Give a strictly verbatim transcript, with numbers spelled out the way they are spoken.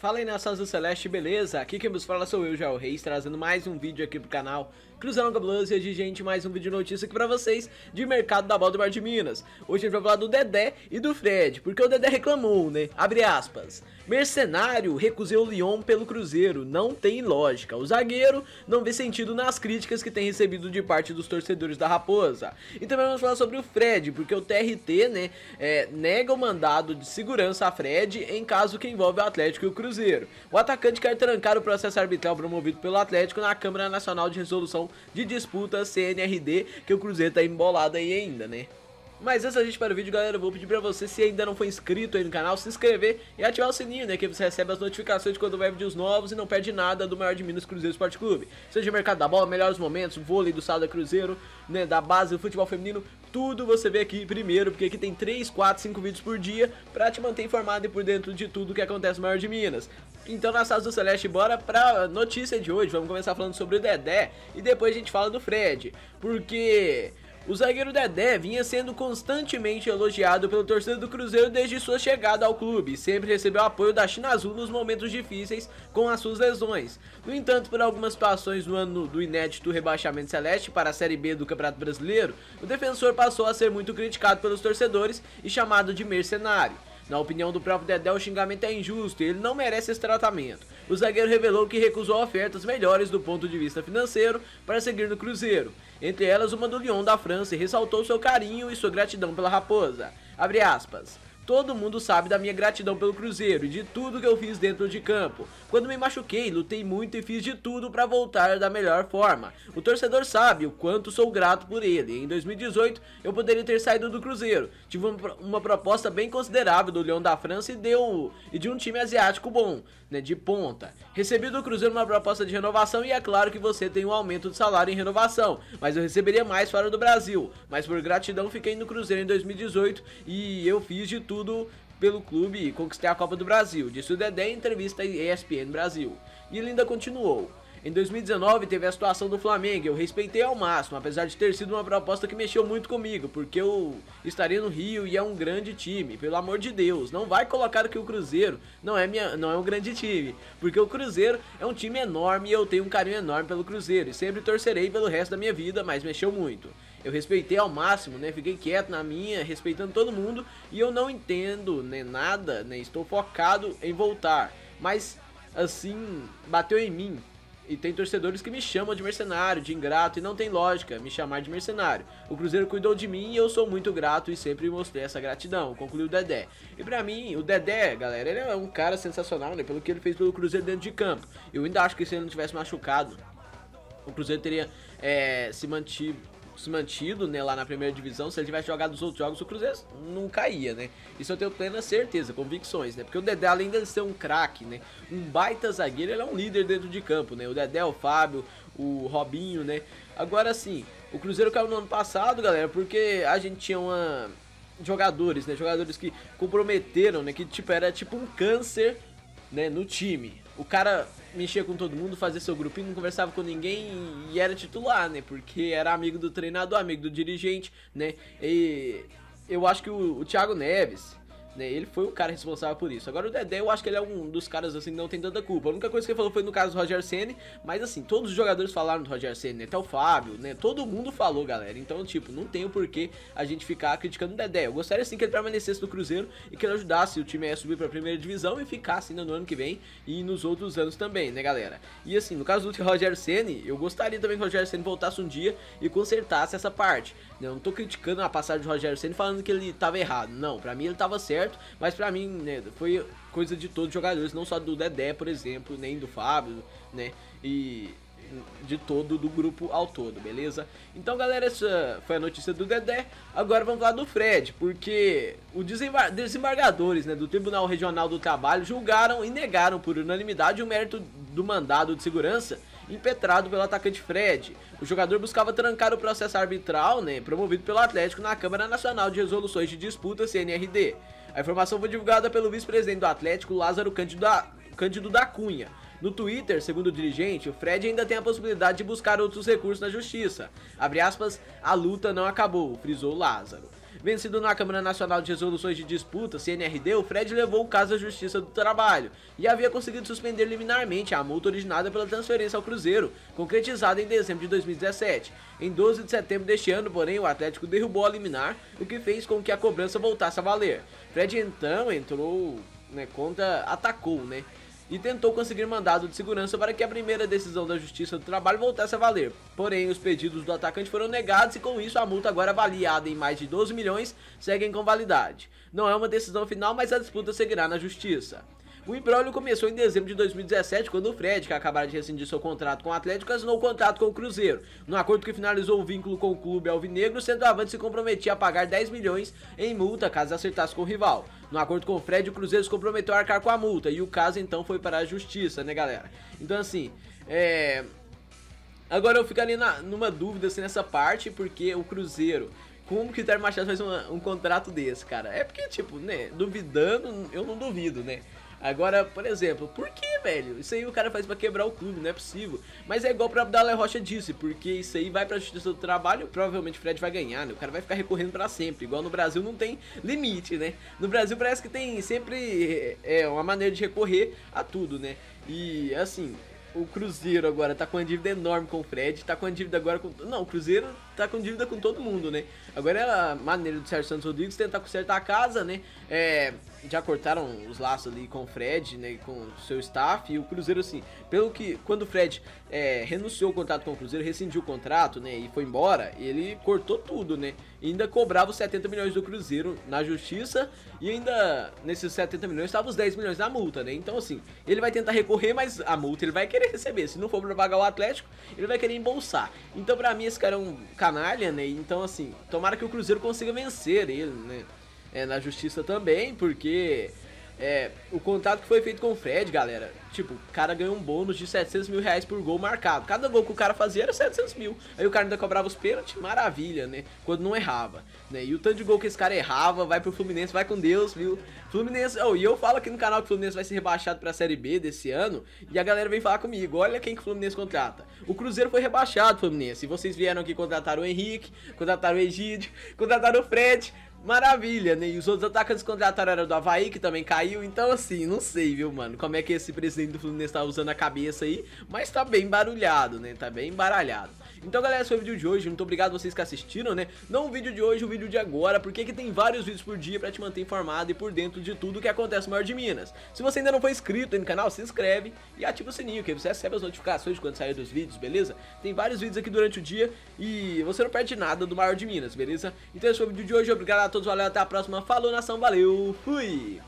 Fala aí, nação azul celeste, beleza? Aqui quem nos fala sou eu, Joel Reis, trazendo mais um vídeo aqui pro canal Cruzeiro e hoje, gente, mais um vídeo de notícia aqui pra vocês de mercado da bola do Bar de Minas. Hoje a gente vai falar do Dedé e do Fred, porque o Dedé reclamou, né? Abre aspas. Mercenário, recusei o Lyon pelo Cruzeiro, não tem lógica. O zagueiro não vê sentido nas críticas que tem recebido de parte dos torcedores da Raposa. E também vamos falar sobre o Fred, porque o T R T, né, é, nega o mandado de segurança a Fred em caso que envolve o Atlético e o Cruzeiro. Cruzeiro. O atacante quer trancar o processo arbitral promovido pelo Atlético na Câmara Nacional de Resolução de Disputas, C N R D, que o Cruzeiro tá embolado aí ainda, né? Mas antes da gente para o vídeo, galera, eu vou pedir pra você, se ainda não for inscrito aí no canal, se inscrever e ativar o sininho, né, que você recebe as notificações de quando vai vídeos novos e não perde nada do maior de Minas, Cruzeiro Esporte Clube. Seja o mercado da bola, melhores momentos, vôlei do Sada Cruzeiro, né, da base do futebol feminino, tudo você vê aqui primeiro, porque aqui tem três, quatro, cinco vídeos por dia pra te manter informado e por dentro de tudo que acontece no maior de Minas. Então, na Sada do Celeste, bora pra notícia de hoje. Vamos começar falando sobre o Dedé e depois a gente fala do Fred, porque... o zagueiro Dedé vinha sendo constantemente elogiado pelo torcedor do Cruzeiro desde sua chegada ao clube, sempre recebeu apoio da China Azul nos momentos difíceis com as suas lesões. No entanto, por algumas situações no ano do inédito rebaixamento celeste para a Série B do Campeonato Brasileiro, o defensor passou a ser muito criticado pelos torcedores e chamado de mercenário. Na opinião do próprio Dedé, o xingamento é injusto e ele não merece esse tratamento. O zagueiro revelou que recusou ofertas melhores do ponto de vista financeiro para seguir no Cruzeiro, entre elas uma do Lyon da França, e ressaltou seu carinho e sua gratidão pela Raposa. Abre aspas. Todo mundo sabe da minha gratidão pelo Cruzeiro e de tudo que eu fiz dentro de campo. Quando me machuquei, lutei muito e fiz de tudo para voltar da melhor forma. O torcedor sabe o quanto sou grato por ele. Em dois mil e dezoito, eu poderia ter saído do Cruzeiro. Tive uma proposta bem considerável do Lyon da França e, deu, e de um time asiático bom, né, de ponta. Recebi do Cruzeiro uma proposta de renovação e é claro que você tem um aumento de salário em renovação, mas eu receberia mais fora do Brasil. Mas por gratidão, fiquei no Cruzeiro em dois mil e dezoito e eu fiz de tudo. Tudo pelo clube e conquistei a Copa do Brasil, disse o Dedé em entrevista à E S P N Brasil. E ele ainda continuou. Em dois mil e dezenove teve a situação do Flamengo, eu respeitei ao máximo, apesar de ter sido uma proposta que mexeu muito comigo, porque eu estaria no Rio e é um grande time, pelo amor de Deus, não vai colocar que o Cruzeiro não é, minha, não é um grande time, porque o Cruzeiro é um time enorme e eu tenho um carinho enorme pelo Cruzeiro e sempre torcerei pelo resto da minha vida, mas mexeu muito. Eu respeitei ao máximo, né, fiquei quieto na minha, respeitando todo mundo e eu não entendo, né, nada, né, estou focado em voltar, mas assim, bateu em mim. E tem torcedores que me chamam de mercenário, de ingrato, e não tem lógica me chamar de mercenário. O Cruzeiro cuidou de mim e eu sou muito grato e sempre mostrei essa gratidão, concluiu o Dedé. E pra mim, o Dedé, galera, ele é um cara sensacional, né, pelo que ele fez pelo Cruzeiro dentro de campo. Eu ainda acho que se ele não tivesse machucado, o Cruzeiro teria é, se mantido... se mantido, né, lá na primeira divisão. Se ele tivesse jogado os outros jogos, o Cruzeiro não caía, né, isso eu tenho plena certeza, convicções, né, porque o Dedé, além de ser um craque, né, um baita zagueiro, ele é um líder dentro de campo, né, o Dedé, o Fábio, o Robinho, né. Agora sim, o Cruzeiro caiu no ano passado, galera, porque a gente tinha uma... jogadores, né, jogadores que comprometeram, né, que tipo, era tipo um câncer, né, no time. O cara mexia com todo mundo, fazia seu grupinho, não conversava com ninguém e era titular, né? Porque era amigo do treinador, amigo do dirigente, né? E eu acho que o, o Thiago Neves, né, ele foi o cara responsável por isso. Agora o Dedé, eu acho que ele é um dos caras, assim, que não tem tanta culpa. A única coisa que ele falou foi no caso do Rogério Ceni, mas, assim, todos os jogadores falaram do Rogério Ceni, né? Até o Fábio, né? Todo mundo falou, galera. Então, tipo, não tem o porquê a gente ficar criticando o Dedé. Eu gostaria, assim, que ele permanecesse no Cruzeiro e que ele ajudasse o time a subir pra primeira divisão e ficasse ainda no ano que vem e nos outros anos também, né, galera? E, assim, no caso do Rogério Ceni, eu gostaria também que o Rogério Ceni voltasse um dia e consertasse essa parte. Eu não tô criticando a passagem do Rogério Ceni falando que ele tava errado. Não, pra mim ele tava certo. Mas pra mim, né, foi coisa de todos os jogadores, não só do Dedé, por exemplo, nem do Fábio, né, e de todo, do grupo ao todo, beleza? Então, galera, essa foi a notícia do Dedé. Agora vamos falar do Fred, porque os desembar desembargadores, né, do Tribunal Regional do Trabalho julgaram e negaram por unanimidade o mérito do mandado de segurança impetrado pelo atacante Fred. O jogador buscava trancar o processo arbitral, né, promovido pelo Atlético na Câmara Nacional de Resoluções de Disputas, C N R D. A informação foi divulgada pelo vice-presidente do Atlético, Lázaro Cândido da, Cândido da Cunha. No Twitter, segundo o dirigente, o Fred ainda tem a possibilidade de buscar outros recursos na justiça. Abre aspas, a luta não acabou, frisou Lázaro. Vencido na Câmara Nacional de Resoluções de Disputas, C N R D, o Fred levou o caso à Justiça do Trabalho e havia conseguido suspender liminarmente a multa originada pela transferência ao Cruzeiro, concretizada em dezembro de dois mil e dezessete. Em doze de setembro deste ano, porém, o Atlético derrubou a liminar, o que fez com que a cobrança voltasse a valer. Fred então entrou, né, contra, atacou, né? E tentou conseguir mandado de segurança para que a primeira decisão da Justiça do Trabalho voltasse a valer. Porém, os pedidos do atacante foram negados e com isso a multa, agora avaliada em mais de doze milhões, segue inconvalidade. Não é uma decisão final, mas a disputa seguirá na Justiça. O imbróglio começou em dezembro de dois mil e dezessete, quando o Fred, que acabara de rescindir seu contrato com o Atlético, assinou o contrato com o Cruzeiro. No acordo que finalizou o vínculo com o clube alvinegro, o centroavante se comprometia a pagar dez milhões em multa caso acertasse com o rival. No acordo com o Fred, o Cruzeiro se comprometeu a arcar com a multa e o caso então foi para a Justiça, né, galera? Então, assim, é... agora eu fico ali na, numa dúvida assim, nessa parte, porque o Cruzeiro... Como que o Ter Machado faz um, um contrato desse, cara? É porque, tipo, né, duvidando, eu não duvido, né? Agora, por exemplo, por que, velho? Isso aí o cara faz pra quebrar o clube, não é possível. Mas é igual o próprio Dalé Rocha disse, porque isso aí vai pra Justiça do Trabalho, provavelmente o Fred vai ganhar, né? O cara vai ficar recorrendo pra sempre, igual no Brasil não tem limite, né? No Brasil parece que tem sempre é, uma maneira de recorrer a tudo, né? E, assim... O Cruzeiro agora tá com uma dívida enorme com o Fred, tá com uma dívida agora com... Não, o Cruzeiro tá com dívida com todo mundo, né? Agora é a maneira do Sérgio Santos Rodrigues tentar consertar a casa, né? É... Já cortaram os laços ali com o Fred, né? Com o seu staff e o Cruzeiro, assim... Pelo que... Quando o Fred é, renunciou o contrato com o Cruzeiro, rescindiu o contrato, né? E foi embora, ele cortou tudo, né? E ainda cobrava os setenta milhões do Cruzeiro na Justiça e ainda nesses setenta milhões estavam os dez milhões na multa, né? Então, assim, ele vai tentar recorrer, mas a multa ele vai querer receber. Se não for pra pagar o Atlético, ele vai querer embolsar. Então, pra mim, esse cara é um canalha, né? Então, assim, tomara que o Cruzeiro consiga vencer ele, né? É, na Justiça também, porque é, o contrato que foi feito com o Fred, galera, tipo, o cara ganhou um bônus de setecentos mil reais por gol marcado. Cada gol que o cara fazia era setecentos mil. Aí o cara ainda cobrava os pênaltis, maravilha, né? Quando não errava, né? E o tanto de gol que esse cara errava, vai pro Fluminense, vai com Deus, viu? Fluminense, oh, e eu falo aqui no canal que o Fluminense vai ser rebaixado pra Série B desse ano. E a galera vem falar comigo, olha quem que o Fluminense contrata. O Cruzeiro foi rebaixado, Fluminense. E vocês vieram aqui, contrataram o Henrique, contrataram o Egídio, contrataram o Fred... Maravilha, né? E os outros atacantes contrataram era do Avaí, que também caiu. Então, assim, não sei, viu, mano? Como é que esse presidente do Fluminense tá usando a cabeça aí. Mas tá bem barulhado, né? Tá bem embaralhado. Então, galera, esse foi o vídeo de hoje. Muito obrigado a vocês que assistiram, né? Não o vídeo de hoje, o vídeo de agora. Porque aqui tem vários vídeos por dia pra te manter informado e por dentro de tudo que acontece no maior de Minas. Se você ainda não foi inscrito aí no canal, se inscreve e ativa o sininho, que você recebe as notificações de quando sair dos vídeos, beleza? Tem vários vídeos aqui durante o dia e você não perde nada do maior de Minas, beleza? Então, esse foi o vídeo de hoje. Obrigado a todos, valeu, até a próxima, falou nação, valeu, fui!